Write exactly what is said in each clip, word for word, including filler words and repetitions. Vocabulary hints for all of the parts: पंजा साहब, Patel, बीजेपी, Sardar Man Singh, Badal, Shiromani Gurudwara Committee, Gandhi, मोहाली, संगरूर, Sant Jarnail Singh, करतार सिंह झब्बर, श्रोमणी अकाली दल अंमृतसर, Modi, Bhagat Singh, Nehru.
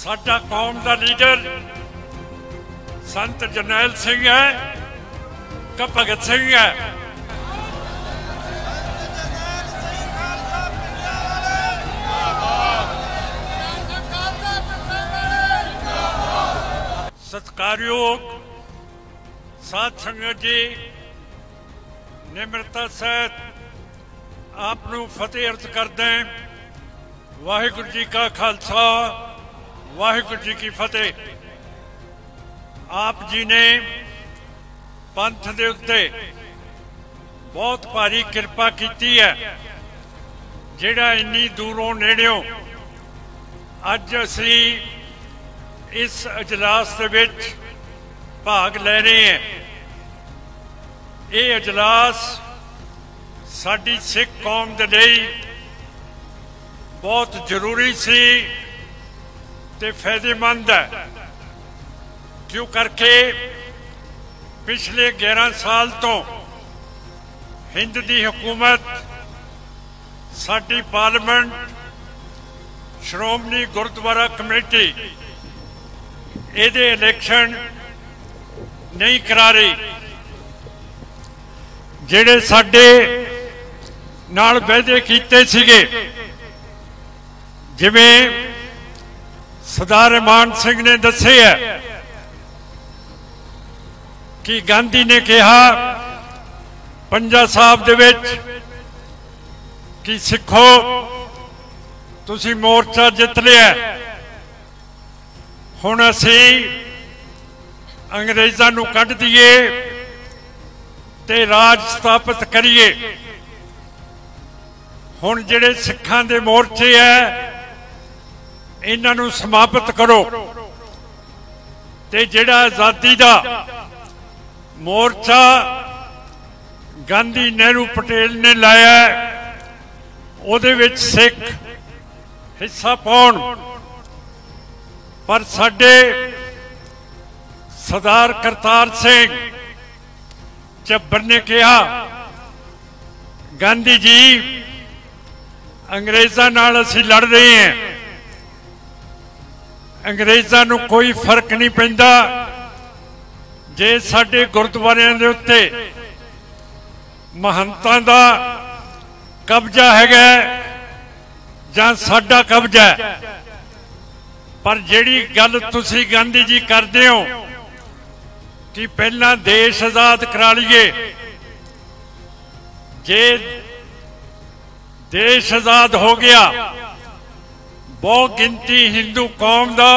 साडा कौम का लीडर संत जरनैल सिंह है का भगत सिंह है। सत्कारयोग साथ संगत जी, निम्रता सहित आप फतेह अर्ज कर दें। वाहिगुरु जी का खालसा, वाहिगुरु जी की फतेह। आप जी ने पंथ के उत्ते बहुत भारी कृपा की है, जिहड़ा इन्नी दूरों नेड़ियों अज असी इस इजलास दे विच भाग ले रहे हैं। ये इजलास साडी सिख कौम दे लई बहुत जरूरी सी ते फायदेमंद है, क्यों करके पिछले ग्यारह साल तो हिंद की हुकूमत, साडी पार्लीमेंट, श्रोमणी गुरुद्वारा कमेटी इहदे इलेक्शन नहीं करा रही। जिहड़े साडे नाल वादे कीते सीगे, जिवें सरदार मान सिंह ने दस्से है कि गांधी ने कहा पंजा साहब दे विच कि सिखो तुसी मोर्चा जित लिया, हुण असी अंग्रेज़ां नूं कढ दईए ते राज स्थापित करिए। हुण जिहड़े सिखां दे मोर्चे है इन्हां नूं समाप्त करो ते जिहड़ा आज़ादी दा मोर्चा गांधी नेहरू पटेल ने लाया उहदे विच सिख हिस्सा पाउण। पर साडे सरदार करतार सिंह झब्बर ने कहा गांधी जी अंग्रेज़ां नाल असीं लड़ रहे हैं, अंग्रेज़ां नूं कोई फर्क नहीं पैंदा जे साडे गुरुद्वारियां दे उत्ते महंतां दा कब्जा हैगा जां साडा कब्जा है। पर जिहड़ी गल तुसीं गांधी जी करदे हो कि पहलां देश आज़ाद करा लईए, जे देश आज़ाद हो गया बहुत गिनती हिंदू कौम दा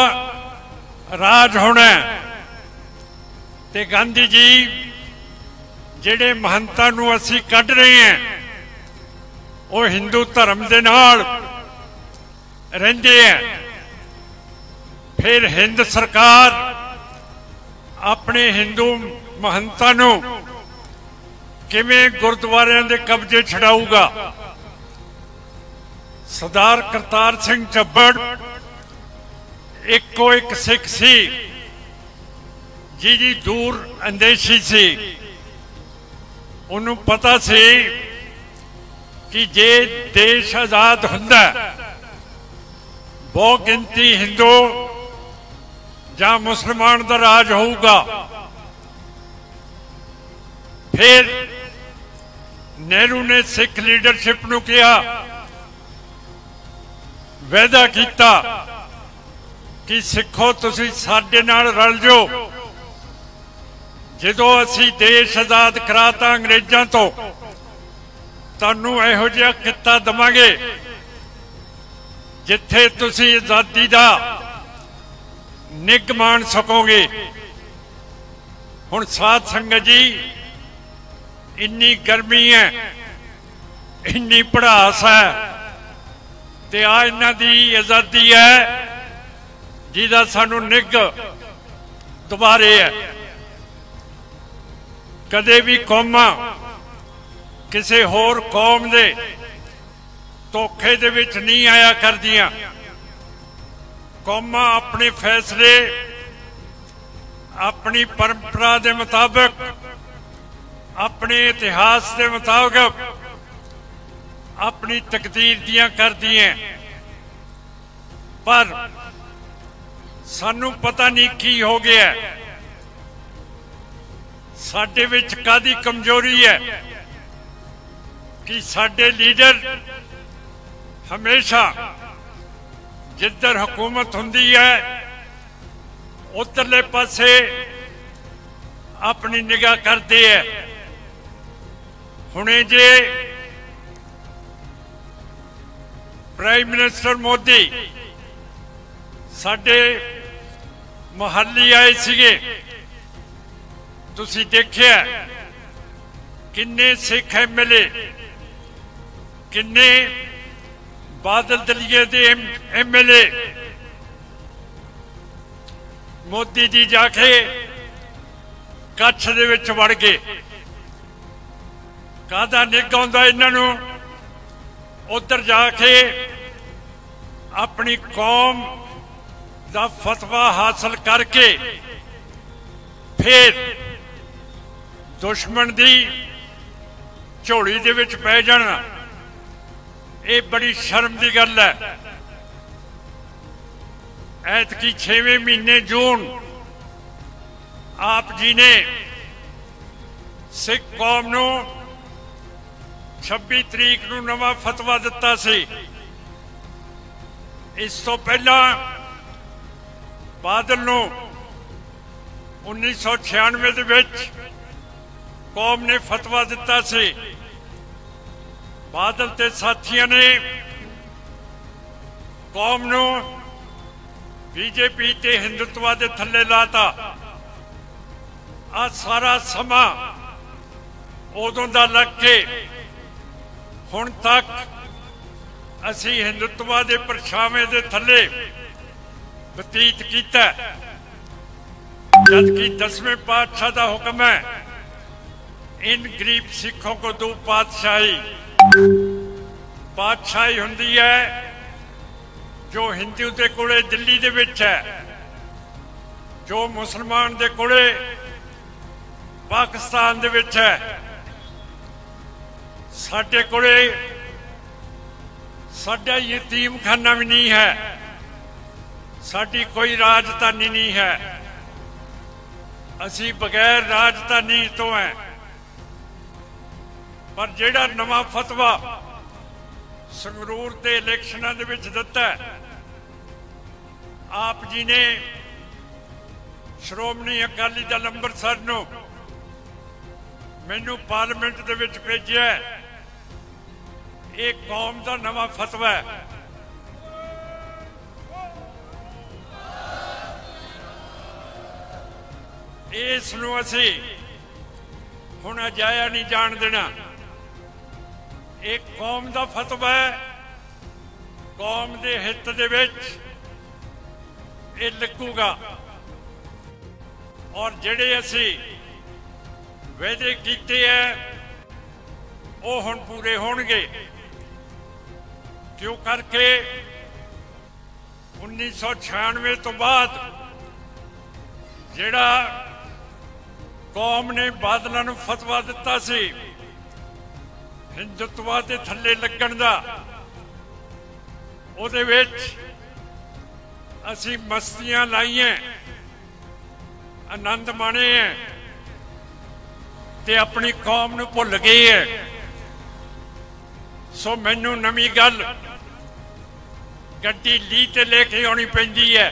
राज होना है। ते गांधी जी जिहड़े महंतां नूं असीं कढ रहे हैं वो हिंदू धर्म दे नाल रहिंदे हैं। फिर हिंद सरकार अपने हिंदू महंतां नूं किवें गुरुद्वारियां दे कब्जे छड़ाऊगा। सरदार करतार सिंह झब्बर इक्को एक सिख सी, जी जी दूर अंदेशी सी, उन्होंने पता सी कि जे देश आज़ाद हुंदा बहुत गिनती हिंदू जां मुसलमान दा राज होऊगा। फिर नेहरू ने सिख लीडरशिप नूं कहा, वादा किया कि सिखो तुसीं साडे नाल रल जाओ, जो असी देश आज़ाद कराता अंग्रेज़ों तो तुहानू इहो जिहा किता देवांगे जिथे तुसी आज़ादी दा निग माण सकोगे। हुण साध संगत जी, इन्नी गर्मी है, इन्नी पड़ास है ते आ इन्हां दी आज़ादी है जिहदा सानू निग दुबारे है। कदे भी कौमां किसी होर कौम दे धोखे दे विच नहीं आया कर दियां। कौमां अपने फैसले अपनी परंपरा दे मुताबिक, अपने इतिहास दे मुताबिक अपनी तकदीर दियां कर दियां। पर सानू पता नहीं की हो गया, साडे विच कादी कमजोरी है कि साडे लीडर हमेशा जिधर हुकूमत हुंदी है उधरले पासे अपनी निगाह करते है। हुणे जे प्राइम मिनिस्टर मोदी साडे मोहाली आए सीगे, तुसी देखिया किन्ने सिख एम एल ए, किन्ने बादल दलिए दे M L A Modi ji जाके कच्छ दे विच वड़ गए। कादा निग आउंदा इन्हां नूं उधर जाके अपनी कौम का फतवा हासिल करके फिर दुश्मन की झोली दे विच पै जाना, ये बड़ी शर्म की गल है। ऐतकी छेवें महीने जून आप जी ने सिख कौम नूं छब्बी तरीक नूं नवा फतवा दिता सी। इस तो पहला बादल नूं उन्नीस सौ छियानवे दे विच कौम ने फतवा दिता सी। बादल ते साथियां ने कौम नूं बीजेपी ते हिंदुत्वा दे थल्ले लाता। आ सारा समा उदों दा लग के हुण तक असी हिंदुत्वा दे परछावें दे थले बतीत कीता, जबकि दसवें पातशाह दा हुक्म है इन गरीब सिखों को दो पातशाही। पातशाही हुंदी है जो हिंदू दे कोले दिल्ली दे विच है, जो मुसलमान दे कोले पाकिस्तान दे विच है। साडे कोले साडा यतीम खाना भी नहीं है, साडी कोई राजधानी नहीं है, असी बगैर राजधानी तो हैं। पर जेड़ा नवा फतवा संगरूर के इलेक्शनां दे विच दिता है, आप जी ने श्रोमणी अकाली दल अंमृतसर नूं मैनूं पार्लीमेंट दे विच भेजिया है। एक कौम का नवा फतवा है। इस नूं असीं हुण जाया नहीं जान देना। एक कौम का फतवा है, कौम के हित दे विच इह लगूगा। और जिहड़े असीं वादे कीते है ओह हुण पूरे होणगे। क्यों करके उन्नीस सौ छियानवे तो बाद जेड़ा कौम ने बादलों नूं फतवा दिता सी हिंदुत्वा दे थले लगन दा, उहदे विच असीं मस्तियां लाईआं, आनंद माणे है ते अपनी कौम नूं भुल गए है। सो मैनूं नवी गल गड्डी ली ते लेके आनी पैंदी है।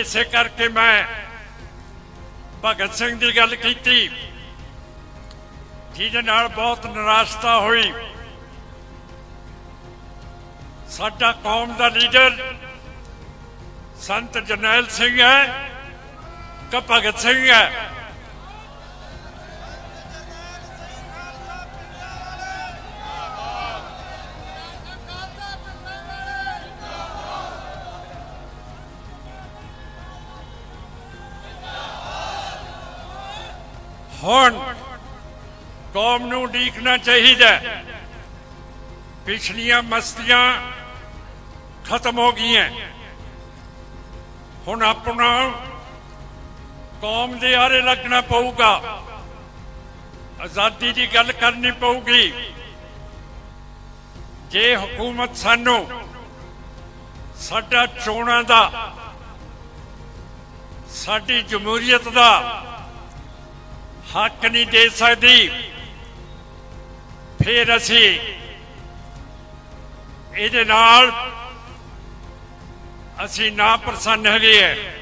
इस करके मैं भगत सिंह की गल कीती जिहदे नाल बहुत निराशता हुई। साडा कौम का लीडर संत जरनैल सिंह है कि भगत सिंह है? हुण कौम नूं उडीकना चाहिए। पिछलियां मस्तियां खत्म हो गई हैं, हुण अपना कौम दे आरे लगना पऊगा, आजादी की गल करनी पऊगी। जे हुकूमत सानू साडा चोणां दा, साडी जमहूरीयत दा हक नहीं दे सकदी, फिर असीं इहदे नाल असीं ना प्रसन्न हैगे।